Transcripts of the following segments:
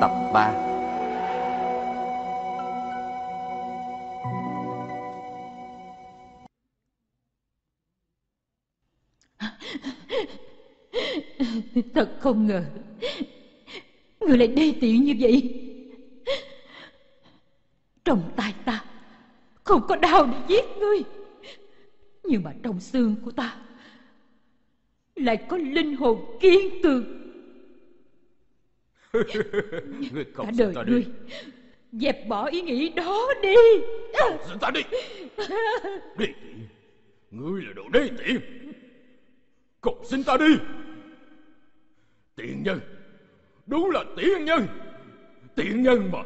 Tập 3. Thật không ngờ người lại đê tiện như vậy. Trong tay ta không có đau để giết ngươi, nhưng mà trong xương của ta lại có linh hồn kiên cường. Cả đời ngươi dẹp bỏ ý nghĩ đó đi. Xin ta đi. Đê tiện? Ngươi là đồ đê tiện. Cậu xin ta đi. Tiện nhân. Đúng là tiện nhân. Tiện nhân mà.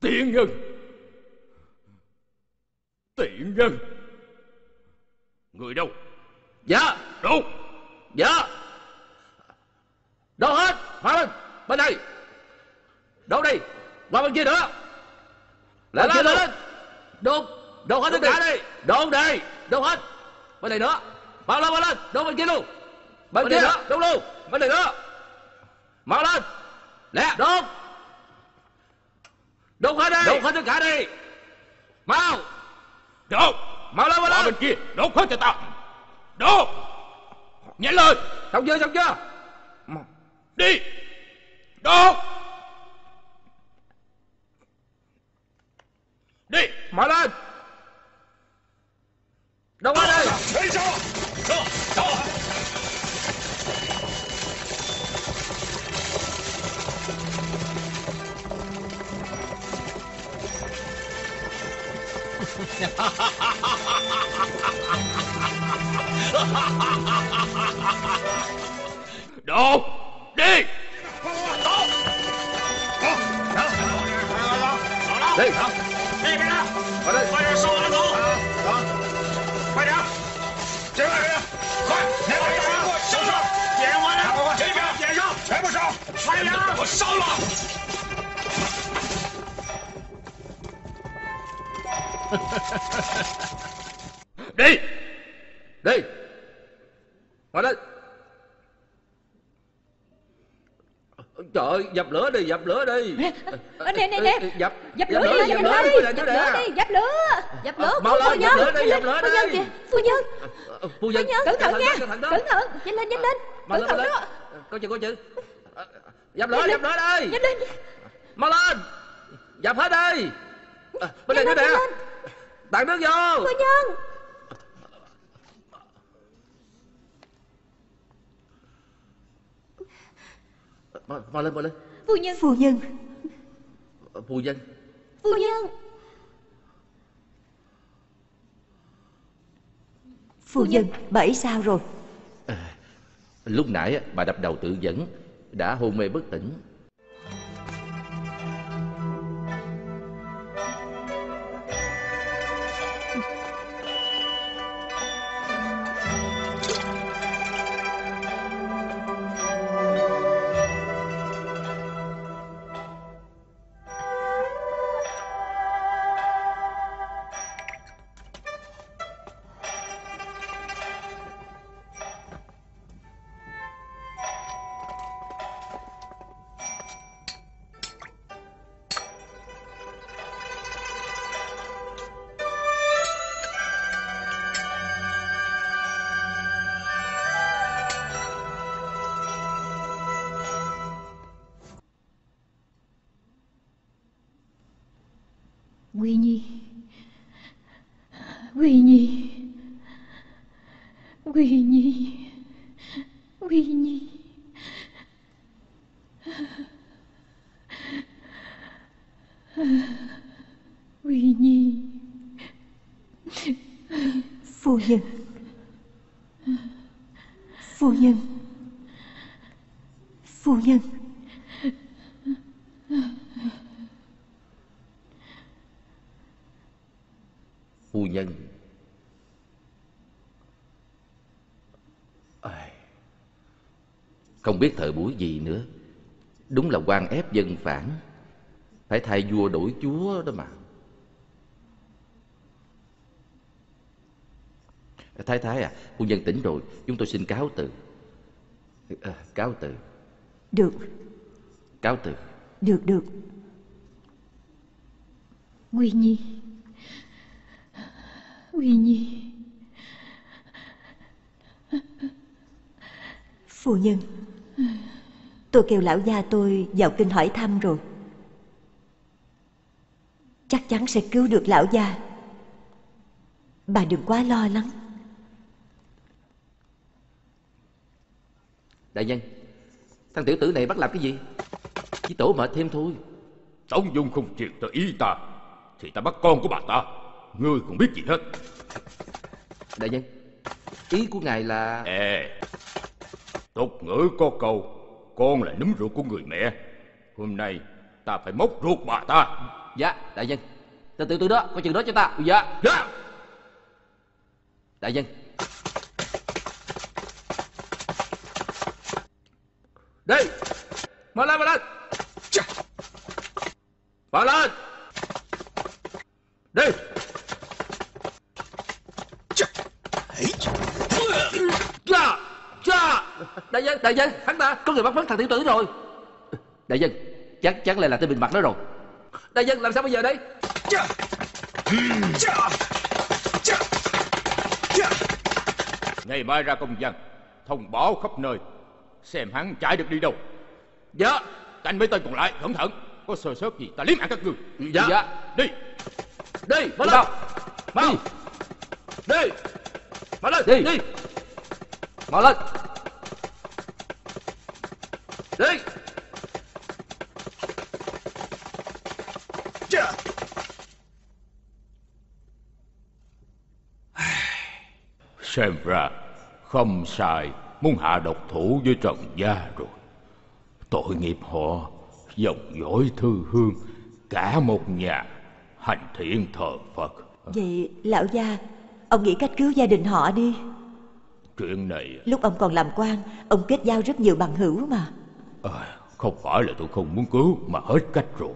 Tiện nhân. Tiện nhân. Người đâu? Dạ. Đâu? Dạ. Đâu hết? Hòa lên. Bên đây. Đâu đây? Qua bên kia nữa. Lại lên, lên. Đâu? Đâu hết tất cả đây. Đâu đây? Đâu hết? Bên đây nữa. Mau lên, mau lên. Đâu bên kia luôn. Bên kia nữa. Đâu luôn. Bên đây nữa. Mau lên. Nè. Đâu? Đâu hết đây. Đâu hết tất cả đây. Mau. Đâu? Mau lên, mau lên. Bên kia. Đâu hết cho tao. Đâu? Nhanh lên. Xong chưa? Xong chưa? Đi. Đâu? Đi. Mở lên. Đâu ở đây? Đi sao? Đâu? Đâu? Đâu? Đi. Đi. Đi. Đi. Ngồi lên. Trời ơi, dập lửa đi, dập lửa đi. Nè, nè, nè. Dập lửa đi, dập lửa đi. Dập lửa đi, dập lửa. Dập lửa, phu nhân. Dập lửa đi, dập lửa đi. Phu nhân. Phu nhân, cẩn thận nha. Cẩn thận, nhanh lên, nhanh lên. Cẩn thận đó. Có chữ, có chữ. Dập lửa đi. Nhanh lên. Mau lên. Dập hết đi. Bên đây nữa nè. Tạt nước vô. Phu nhân. Mau lên, mau lên. Phu nhân. Phu nhân. Phu nhân. Phu nhân. Phu nhân, bà ấy sao rồi? Lúc nãy bà đập đầu tự vẫn, đã hôn mê bất tỉnh. Quy Nhi, Quy Nhi, Quy Nhi, Quy Nhi. Quy Nhi. Phu nhân. Phu nhân. Phu nhân. Phu nhân. Không biết thời buổi gì nữa. Đúng là quan ép dân phản. Phải thay vua đổi chúa đó mà. Thái Thái à, phu nhân tỉnh rồi. Chúng tôi xin cáo từ. Cáo từ. Được. cáo từ. Được, được. Quy Nhi, Quy Nhi. Phu nhân, tôi kêu lão gia tôi vào kinh hỏi thăm rồi. Chắc chắn sẽ cứu được lão gia. Bà đừng quá lo lắng. Đại nhân, thằng tiểu tử này bắt làm cái gì? Chỉ tổ mệt thêm thôi. Tống Dung không chịu tới ý ta thì ta bắt con của bà ta. Ngươi không biết gì hết. Đại nhân, ý của ngài là... Tục ngữ có câu, con là núm ruột của người mẹ. Hôm nay ta phải móc ruột bà ta. Dạ, đại nhân. Tên tiểu tử đó, coi chừng đó cho ta. Dạ. Đại nhân. Đi, mở lên, mở lên. Mở lên. Đi. Đại nhân, đại nhân, hắn ta có người bắt mất thằng tiểu tử rồi. Đại nhân, chắc chắn là tên Bình Mặt đó rồi. Đại nhân, làm sao bây giờ đây? Ngày mai ra công văn thông báo khắp nơi, xem hắn chạy được đi đâu. Dạ. Canh mấy tên còn lại cẩn thận, có sơ sót gì ta liếm ăn các ngươi. Dạ. Đi. Đi. Mau lên. Mau. Đi. Mau lên. Đi. Đi. Mau lên. Đi. Xem ra không sai muốn hạ độc thủ với Trần gia rồi. Tội nghiệp họ dòng dõi thư hương, cả một nhà hành thiện thờ Phật. Vậy lão gia, ông nghĩ cách cứu gia đình họ đi. Chuyện này lúc ông còn làm quan, ông kết giao rất nhiều bằng hữu mà. Không phải là tôi không muốn cứu mà hết cách rồi.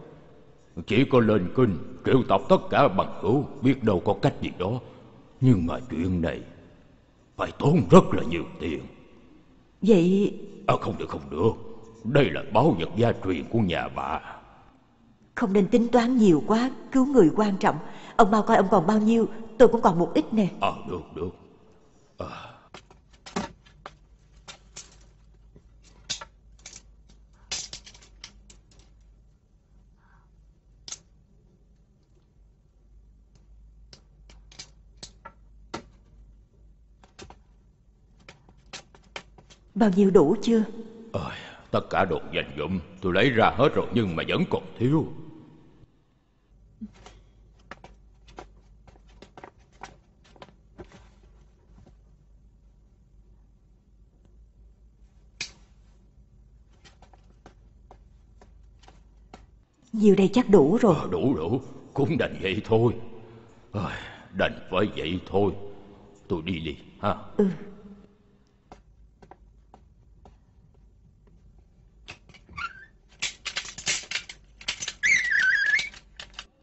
Chỉ có lên kinh triệu tập tất cả bằng hữu, biết đâu có cách gì đó. Nhưng mà chuyện này phải tốn rất là nhiều tiền. Vậy... không được, không được. Đây là báu vật gia truyền của nhà bà. Không nên tính toán nhiều quá. Cứu người quan trọng. Ông bao coi ông còn bao nhiêu, tôi cũng còn một ít nè. Được, được. Bao nhiêu đủ chưa? Tất cả đồ dành dụm tôi lấy ra hết rồi, nhưng mà vẫn còn thiếu. Nhiều đây chắc đủ rồi. Đủ đủ, cũng đành vậy thôi. Đành phải vậy thôi. Tôi đi đi ha. Ừ.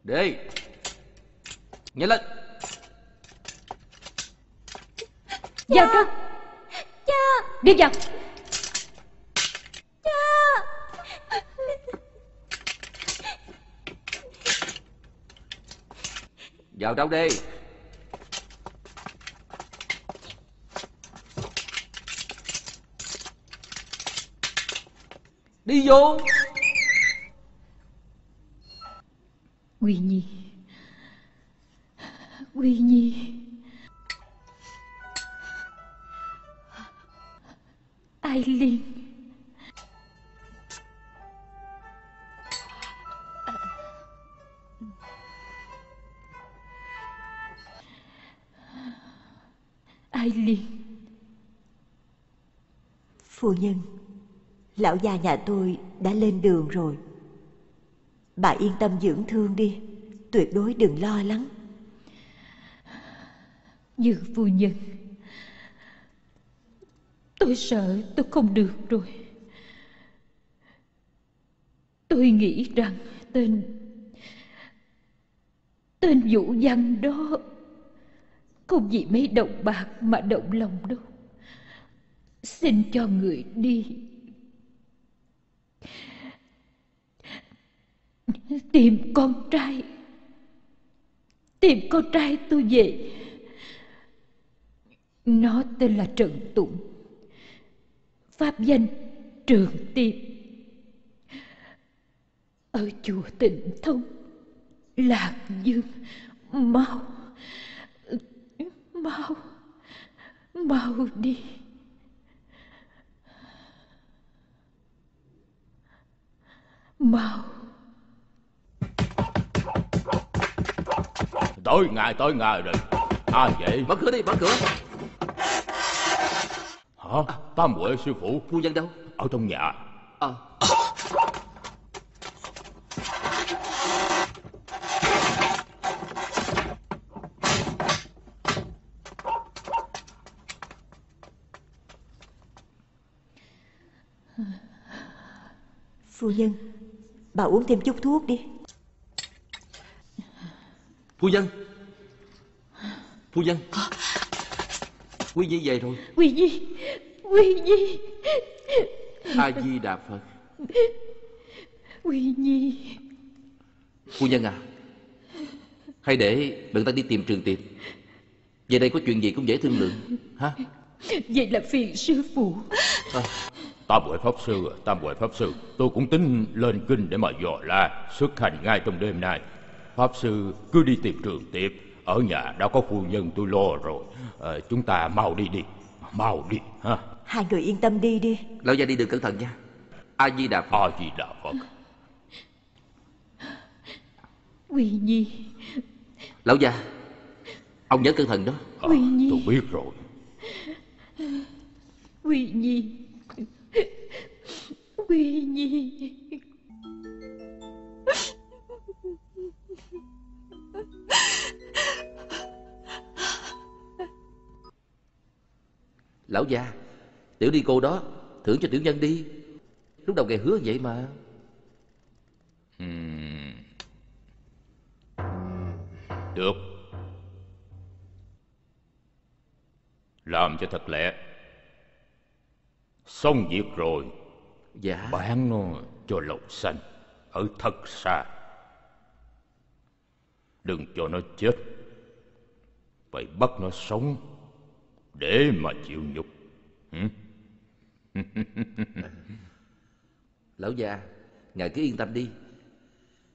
Đi. Nhanh lên. Vào trong. Cha. Đi vào. Cha. Vào trong đi. Đi vô. Quy Nhi, Quy Nhi. Ai Liên. Ai Liên. Phu nhân, lão gia nhà tôi đã lên đường rồi. Bà yên tâm dưỡng thương đi, tuyệt đối đừng lo lắng. Như phu nhân, tôi sợ tôi không được rồi. Tôi nghĩ rằng tên Vũ Văn đó không vì mấy đồng bạc mà động lòng đâu. Xin cho người đi. tìm con trai. Tìm con trai tôi về. Nó tên là Trần Tụng, pháp danh Trường Tiệp, ở chùa Tịnh Thông, Lạc Dương. Mau, mau, mau đi. Mau. Tối ngày rồi. Ai vậy? Mở cửa đi, mở cửa. Hả? Tam Huệ sư phụ. Phu nhân đâu? Ở trong nhà. À. Phu nhân, bà uống thêm chút thuốc đi. Phu nhân, phu nhân, Quý Di về rồi. Quý Di, Quý Di. A Di Đà Phật. Quý Di. Phu nhân à, hãy để bọn ta đi tìm Trường Tiệp. Về đây có chuyện gì cũng dễ thương lượng hả? Vậy là phiền sư phụ. À. Tam Huệ pháp sư, Tam Huệ pháp sư, tôi cũng tính lên kinh để mà dò la, xuất hành ngay trong đêm nay. Pháp sư cứ đi tìm Trường Tiệp, ở nhà đã có phu nhân tôi lo rồi. Chúng ta mau đi đi, mau đi ha. Hai người yên tâm đi đi. Lão gia đi đường cẩn thận nha. A Di Đà Phật. A Di Đà Phật. Quy Nhi. Lão gia, ông nhớ cẩn thận đó. Quy Nhi. Tôi biết rồi. Quy Nhi. Quy Nhi. Lão già, tiểu ni cô đó thưởng cho tiểu nhân đi. Lúc đầu ngài hứa vậy mà. Được, làm cho thật lẹ. Xong việc rồi. Dạ. Bán nó cho lầu xanh ở thật xa, đừng cho nó chết, phải bắt nó sống để mà chịu nhục. Lão già, ngài cứ yên tâm đi.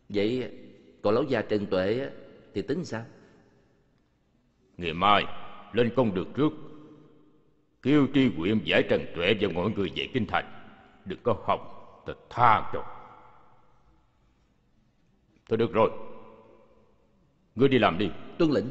Vậy còn lão già Trần Tuệ thì tính sao? Ngày mai lên công đường trước, kêu tri huyện giải Trần Tuệ và mọi người về kinh thành. Đừng có hòng ta tha cho. Thôi được rồi, ngươi đi làm đi. Tuân lệnh.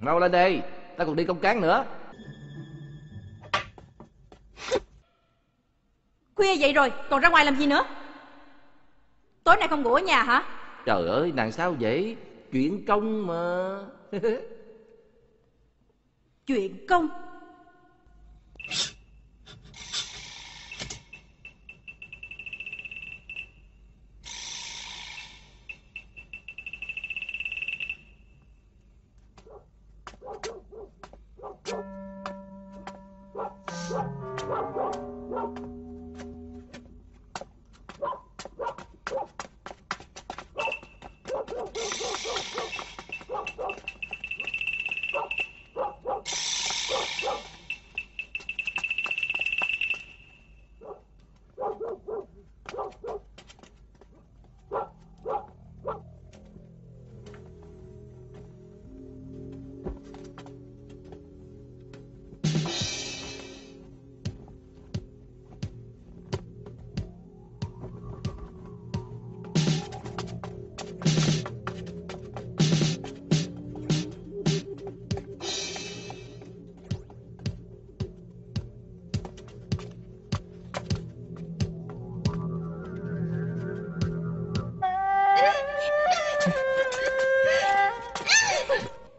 Mau lên đây, ta còn đi công cán nữa. Khuya vậy rồi, còn ra ngoài làm gì nữa? Tối nay không ngủ ở nhà hả? Trời ơi, nàng sao vậy? Chuyện công mà. Chuyện công?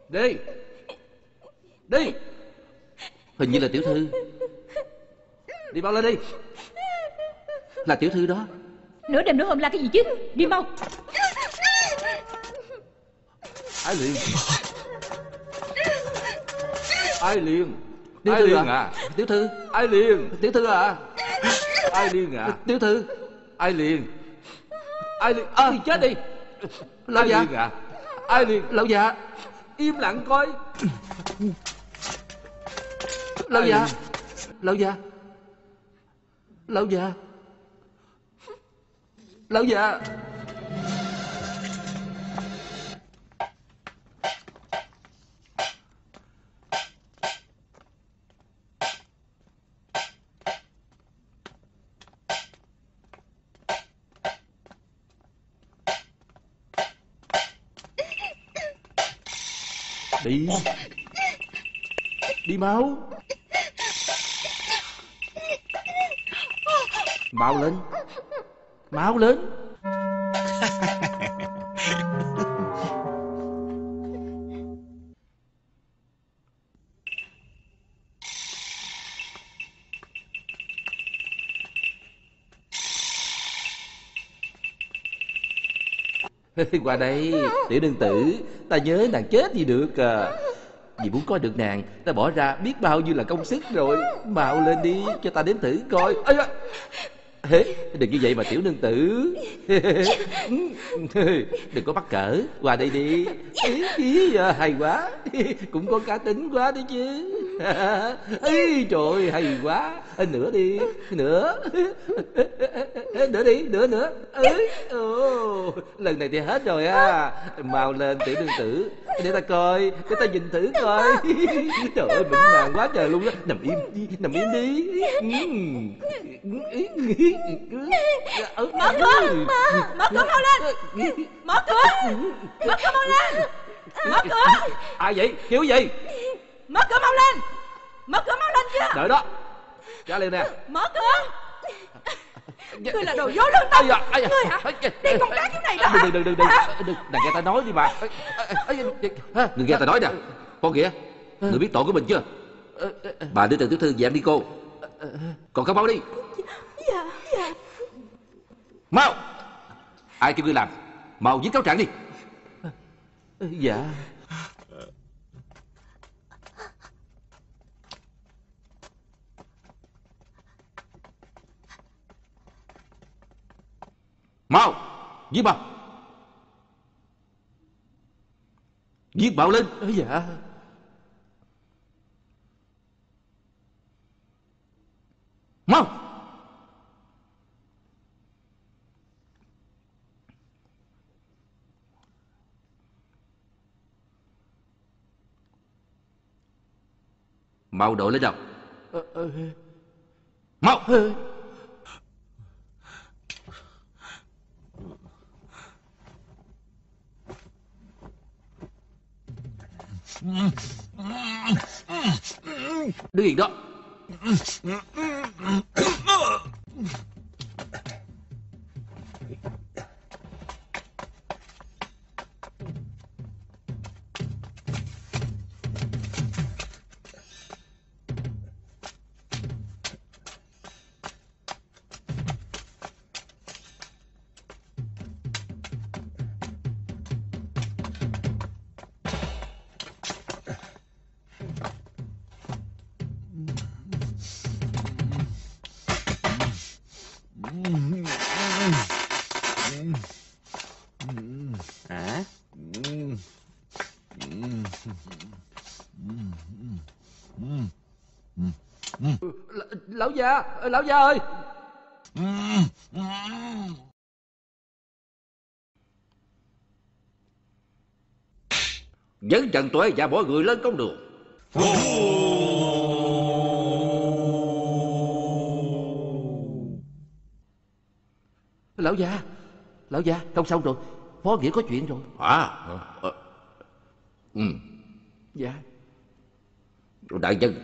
Đi Đi. Hình như là tiểu thư. Đi mau lên đi. Là tiểu thư đó. Nửa đêm nửa hôm la cái gì chứ. Đi mau. Ai liền? Ai liền? Tiểu thư liền à? Tiểu thư. Ai liền? Tiểu thư à? Ai liền à? Tiểu thư. Ai liền? Ai liền? À, chết đi. Lão già. Ai liền? Lão già. Im lặng coi. Lão già. Lão già. Lão già. Lão già. Đi. Đi máu. Mau lên. Máu lên. Qua đây, tiểu nương tử. Ta nhớ nàng chết gì được à. Vì muốn coi được nàng, ta bỏ ra biết bao nhiêu là công sức rồi. Mau lên đi, cho ta đếm thử coi. Đừng như vậy mà tiểu nương tử. Đừng có bắt cỡ. Qua đây đi. Hay quá. Cũng có cá tính quá đấy chứ. Trời ơi, hay quá. Nữa đi. Nữa. Nữa đi. Nữa nữa. Lần này thì hết rồi à. Mau lên tiểu nương tử. Để ta coi. Để ta nhìn thử coi. Trời ơi, bệnh nàng quá trời luôn đó. Nằm im đi. Nằm im đi. Mở cửa. Mở cửa mau lên. Mở cửa. Mở cửa mau lên. Mở cửa. Ai vậy? Kiểu gì? Mở cửa mau lên. Mở cửa mau lên chưa? Đợi đó. Trả liền nè. Mở cửa. Ngươi là đồ vô lương tâm. Ngươi hả? Đi con cá kiểu này đó hả? Đừng. Đừng nghe ta nói đi mà. Đừng nghe ta nói nè. Con kìa. Người biết tội của mình chưa? Bà đưa tiền tiểu thư về em đi cô. Còn có máu đi. Dạ. Mau. Ai kêu ngươi làm? Mau viết cáo trạng đi. Dạ. Mau, giết bao. Giết bạo lên. Dạ. Mau. Mau đội lên đầu. Mau. Đứng yên đó. Lão già, lão già ơi. Dẫn Trần Tuệ và mọi người lên con đường. Lão già, lão già, không xong rồi. Phó Nghĩa có chuyện rồi. Dạ. Đại nhân,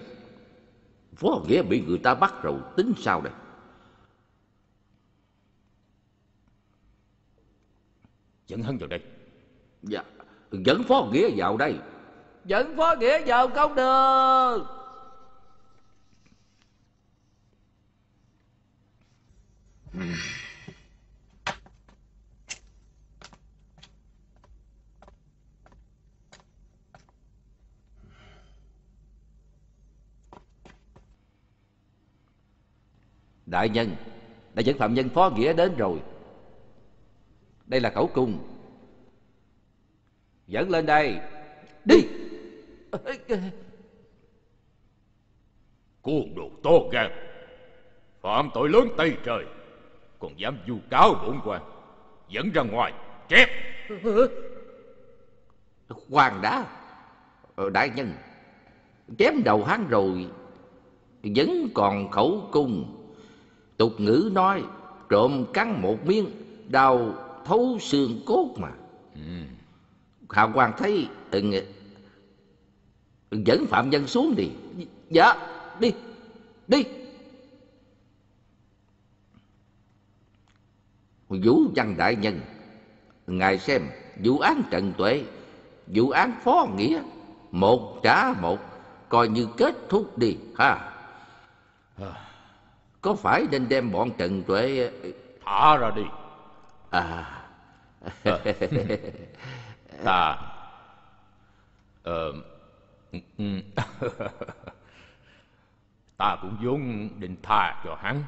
Phó Nghĩa bị người ta bắt rồi, tính sao đây? Dẫn hắn vào đây. Dạ, dẫn Phó Nghĩa vào đây. Dẫn phó nghĩa vào không được. Đại nhân đã dẫn phạm nhân phó nghĩa đến rồi. Đây là khẩu cung. Dẫn lên đây. Đi. Cuồng đồ to gan, phạm tội lớn tay trời, còn dám vu cáo bổn quan, dẫn ra ngoài chép. Khoan đã, đại nhân, chém đầu hắn rồi vẫn còn khẩu cung. Tục ngữ nói trộm cắn một miếng, đau thấu xương cốt mà. Hạ quan thấy dẫn phạm nhân xuống đi. Dạ, đi, đi. Vũ Văn đại nhân, ngài xem vụ án Trần Tuệ, vụ án Phó Nghĩa, một trả một, coi như kết thúc đi ha. Có phải nên đem bọn Trần Tuệ thả ra đi? Ta cũng vốn định tha cho hắn,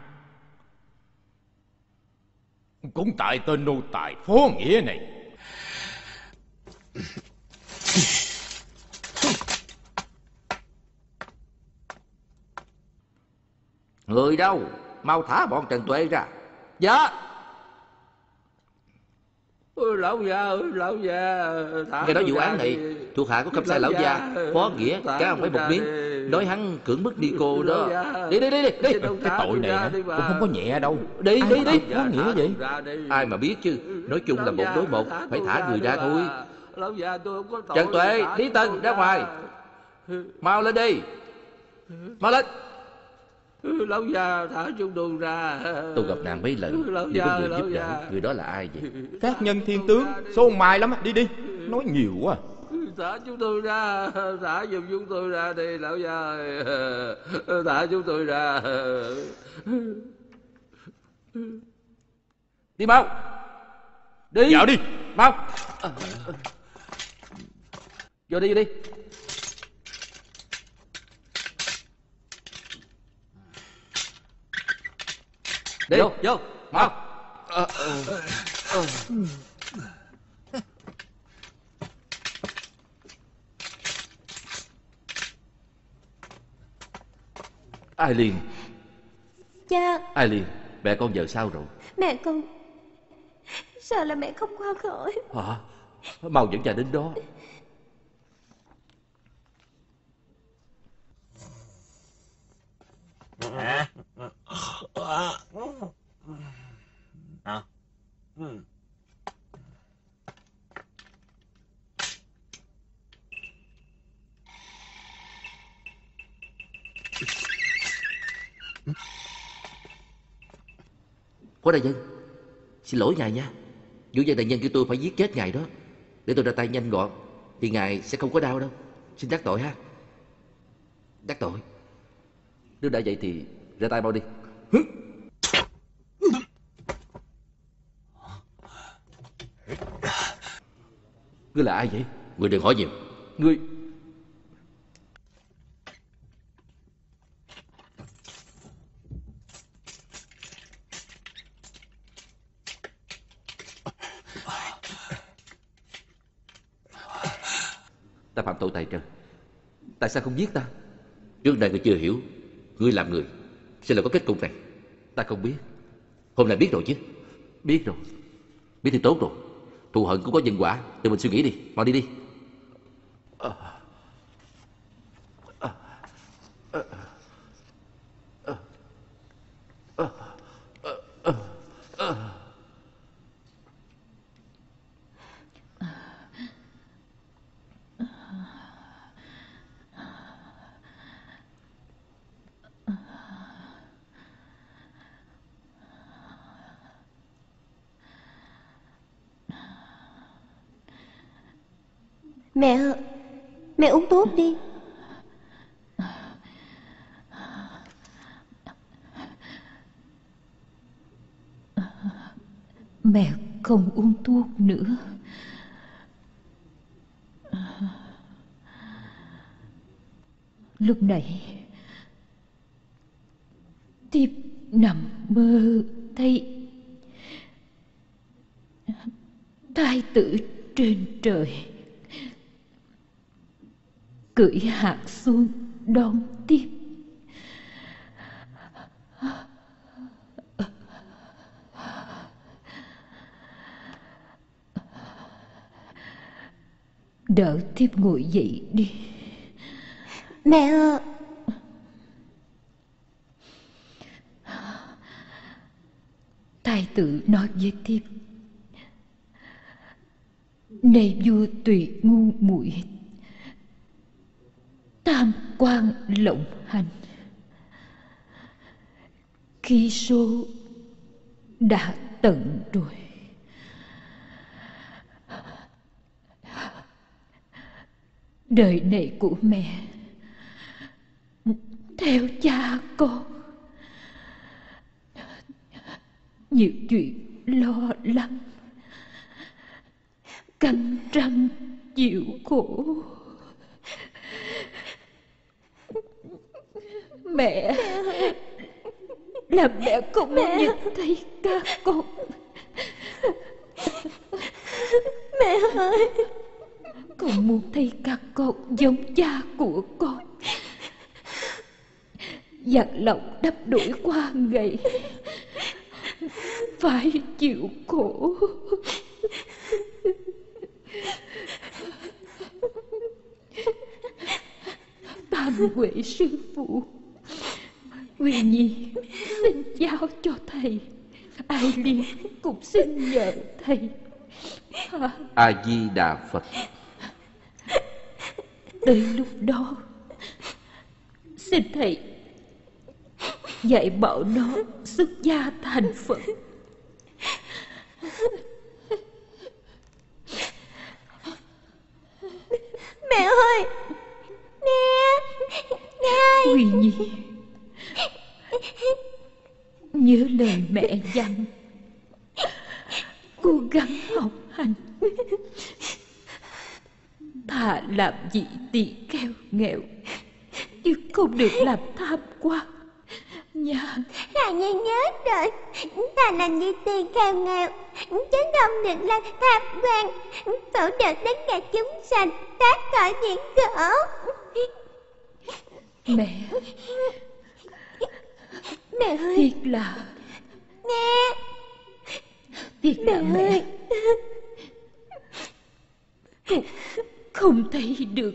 cũng tại tên nô tài Phó Nghĩa này. Người đâu, mau thả bọn Trần Tuệ ra. Dạ. Ôi, lão gia ơi, lão gia. Nghe nói vụ án này thuộc hạ có khâm sai lão gia Phó Nghĩa cá không phải một miếng, nói hắn cưỡng bức đi cô đó. Đi. Cái tội này cũng không có nhẹ đâu. Đi. Phó Nghĩa vậy ai mà biết chứ. Nói chung là một đối một, phải thả người ra thôi. Trần Tuệ, Lý Tân ra ngoài, mau lên đi, mau lên. Lão già thả chúng tôi ra. Tôi gặp nàng mấy lần, đều có người giúp đỡ. Người đó là ai vậy? Các nhân thiên tướng, số mai lắm. Đi. Nói nhiều quá. Thả chúng tôi ra, thả giùm chúng tôi ra đi lão già ơi. Thả chúng tôi ra. Đi mau. Đi. Dạo đi. Mau. Vô đi, vô đi. Đi, vô, mau. Ai liền? Cha. Ai liền? Mẹ con giờ sao rồi? Mẹ con sợ là mẹ không qua khỏi. Hả? Mau dẫn cha đến đó. Phó đại nhân, xin lỗi ngài nha. Vũ Văn đại nhân kêu tôi phải giết chết ngài đó. Để tôi ra tay nhanh gọn thì ngài sẽ không có đau đâu. Xin đắc tội ha. Đắc tội. Nếu đã vậy thì ra tay mau đi. Ngươi là ai vậy? Ngươi đừng hỏi nhiều. Ngươi... Ta phạm tội tại trời, tại sao không giết ta? Trước đây ngươi chưa hiểu, ngươi làm người sẽ là có kết cục này. Ta không biết. Hôm nay biết rồi chứ? Biết rồi. Biết thì tốt rồi. Thù hận cũng có nhân quả, tự mình suy nghĩ đi. Mau đi đi. Mẹ Mẹ uống thuốc đi. Mẹ không uống thuốc nữa. Lúc này Tiếp nằm mơ thấy Thái tử trên trời cưỡi hạt xuân đón tiếp. Đỡ Tiếp ngồi dậy đi. Mẹ ơi! Thái tử nói với Tiếp: Này vua tùy ngu muội, tam quan lộng hành, khi số đã tận rồi, đời này của mẹ theo cha con nhiều chuyện lo lắng, căng trăn chịu khổ. Mẹ là mẹ không muốn nhìn thấy các con. Mẹ ơi, con muốn thấy các con giống cha của con, giặc lòng đắp đuổi qua ngày, phải chịu khổ. Tam huệ sư phụ, Quy Nhi xin giao cho thầy. Ai Liên cũng xin nhờ thầy. A Di Đà Phật. Tới lúc đó xin thầy dạy bảo nó xuất gia thành Phật. Mẹ ơi! Mẹ! Mẹ! Quy Nhi, nhớ lời mẹ dặn, cố gắng học hành, thà làm vị tỳ kheo nghèo, chứ không được làm tham quan nha. Là Nhi nhớ rồi, ta là vị tỳ kheo nghèo, chứ không được làm tham quan, tổ được đến ngày chúng sanh thoát khỏi biển khổ. Mẹ, mẹ ơi, thiệt là mẹ, thiệt là mẹ không thấy được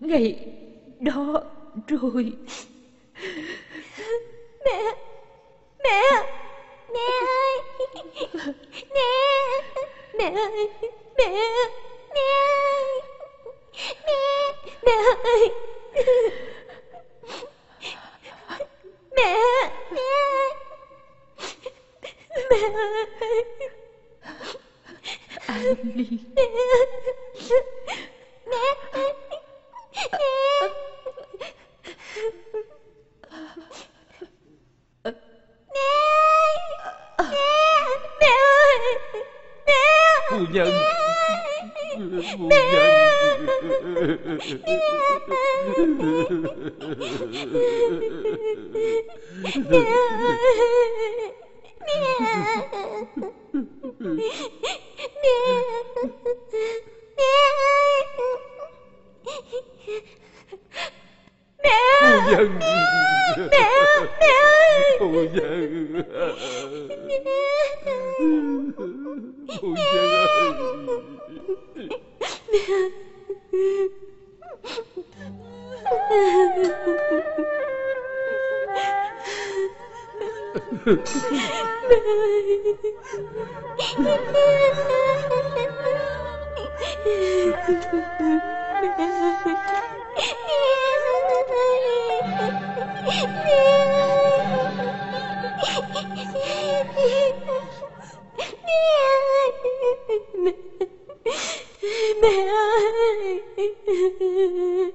ngày đó rồi. Mẹ, mẹ, mẹ ơi, mẹ, mẹ ơi, mẹ, mẹ ơi, mẹ, mẹ ơi. Mẹ! Mẹ! Mẹ! Ai Liên! Mẹ! Mẹ! Mẹ! Mẹ ơi! Mẹ! Phu nhân! Phu nhân! Mẹ! Mẹ! mẹ ơi, mẹ ơi.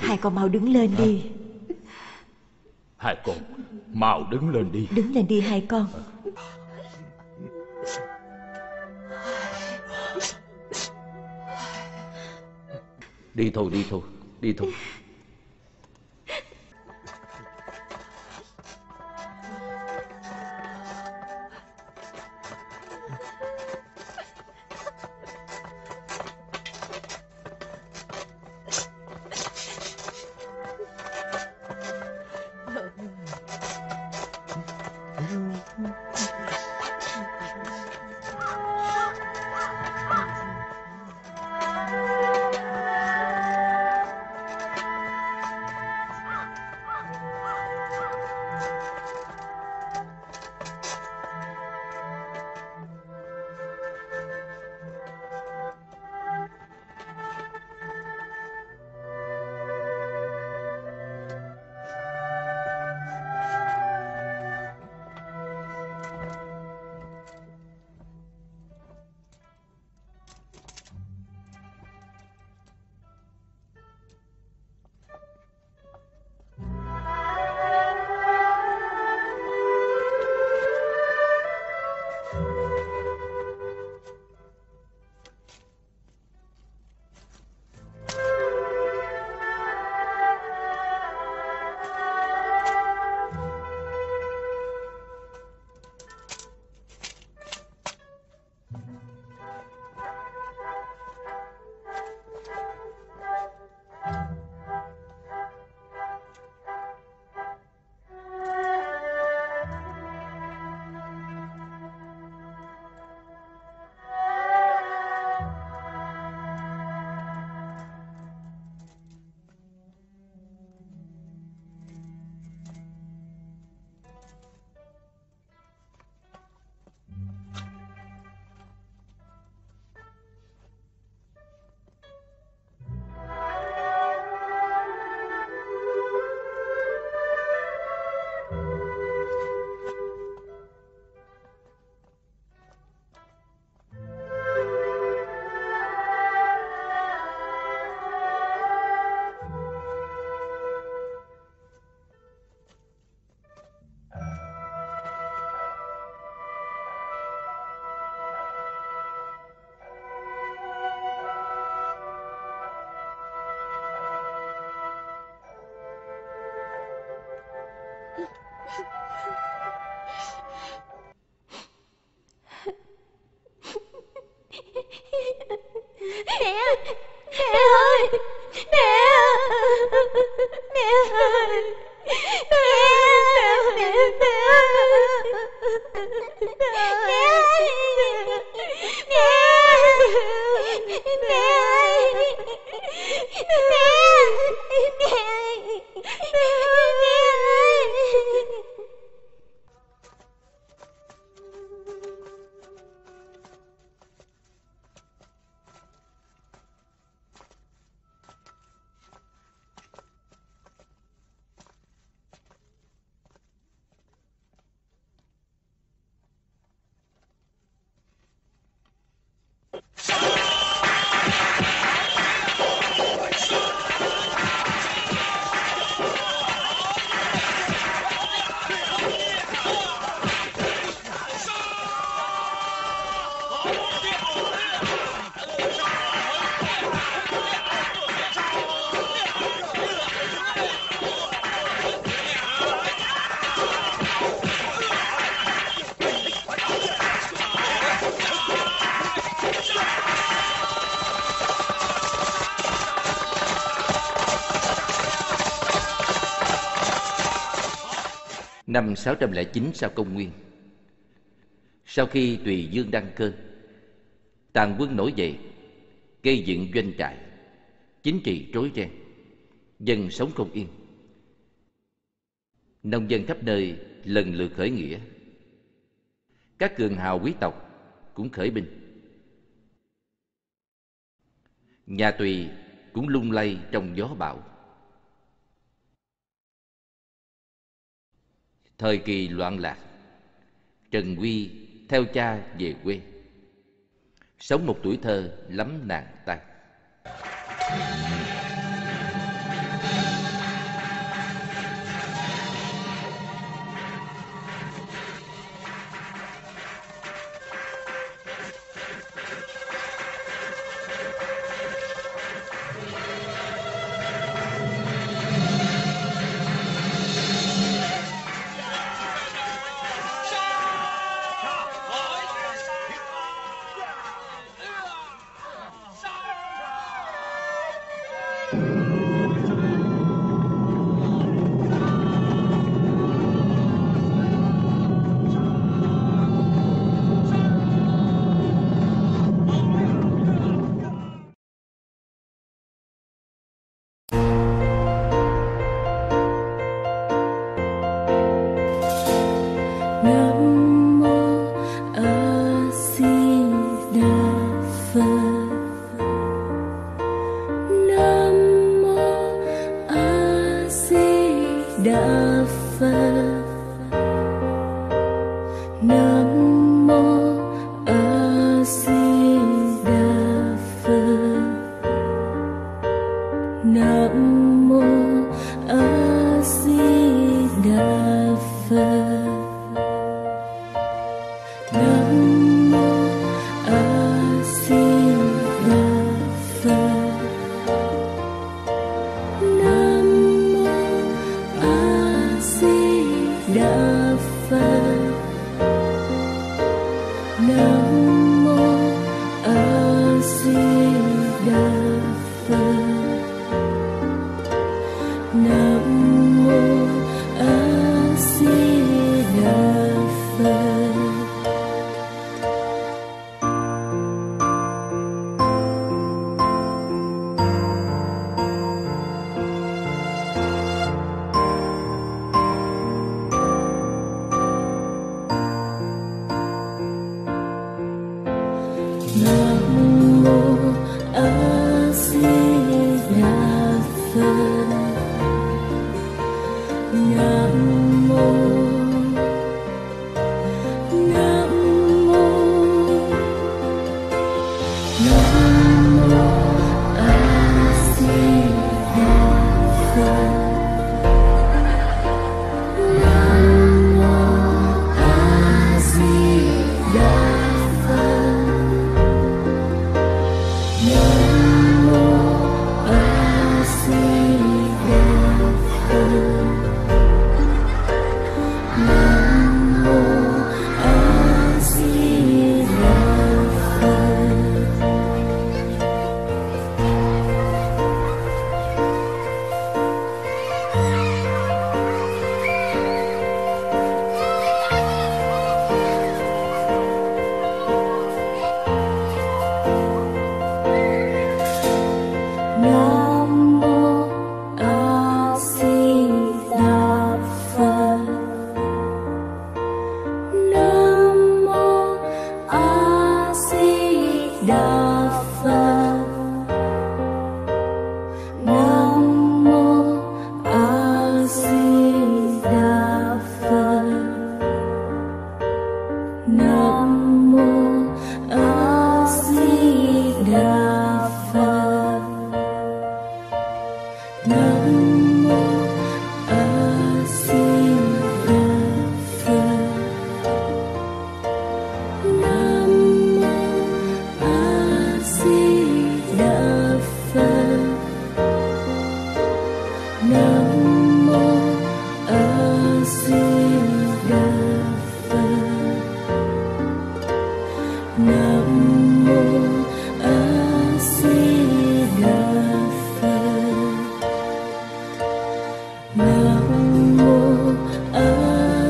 Hai con mau đứng lên đi. Hai con mau đứng lên đi. Đứng lên đi hai con. Đi thôi, đi thôi, đi thôi. năm 609 sau công nguyên. Sau khi Tùy Dương đăng cơ, Tàn quân nổi dậy, gây dựng doanh trại, chính trị rối ren, dân sống không yên. Nông dân khắp nơi lần lượt khởi nghĩa. Các cường hào quý tộc cũng khởi binh. Nhà Tùy cũng lung lay trong gió bão. Thời kỳ loạn lạc, Trần Quy theo cha về quê, sống một tuổi thơ lắm nạn tai. Nam mô A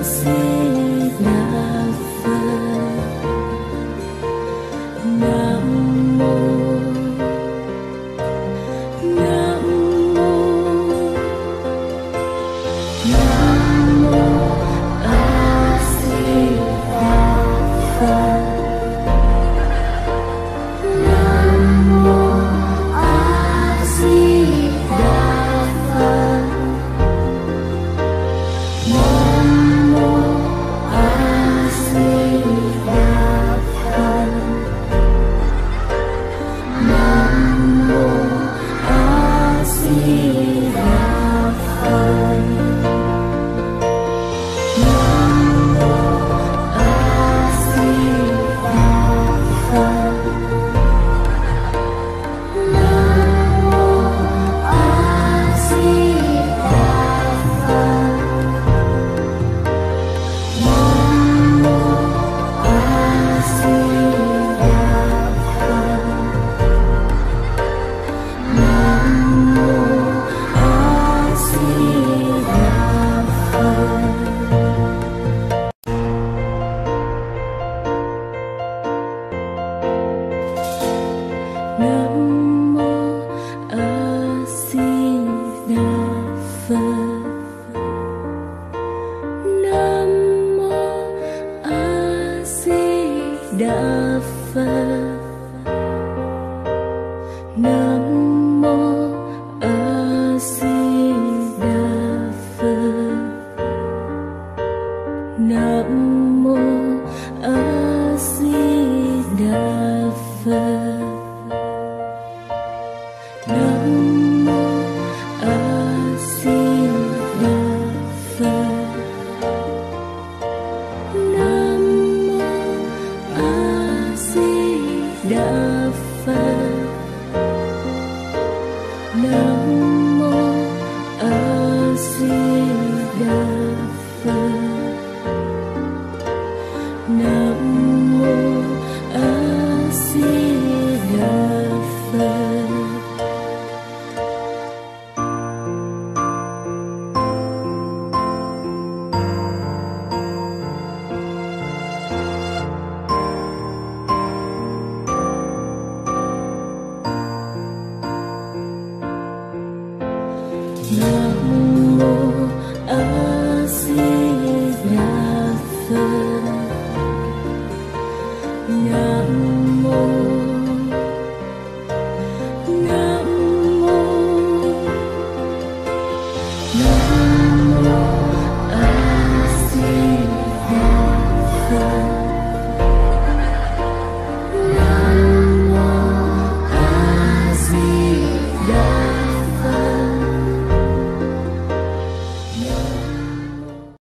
Nam mô A Di Đà Phật.